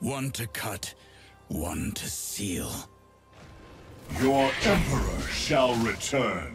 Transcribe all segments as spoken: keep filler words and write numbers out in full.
One to cut, one to seal. Your Emperor shall return.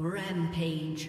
Rampage.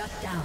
Shut down.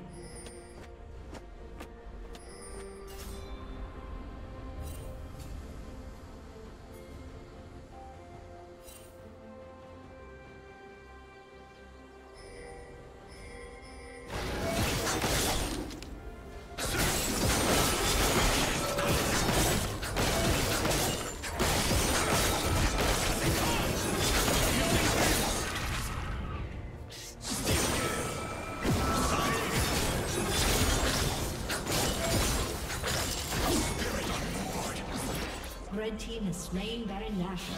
Red team has slain Baron Nashor.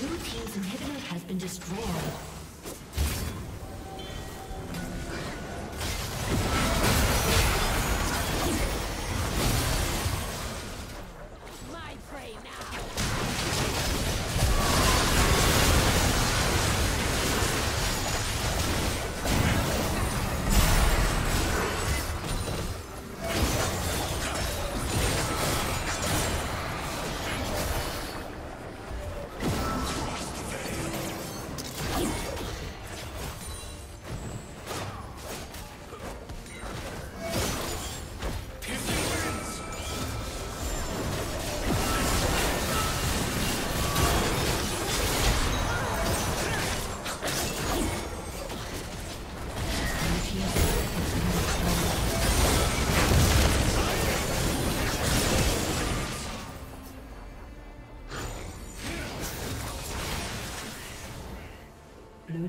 Blue team's inhibitor has been destroyed. Blue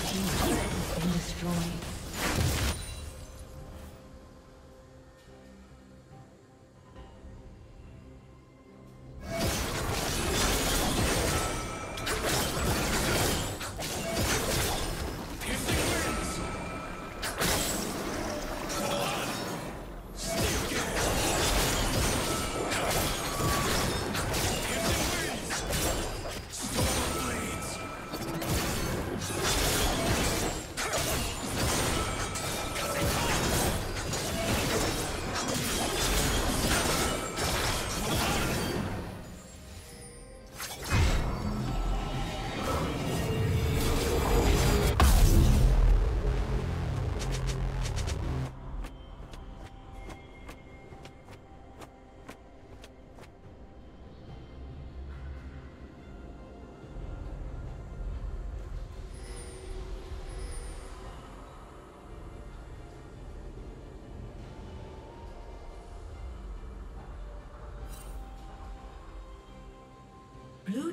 team's turret has been destroyed. Blue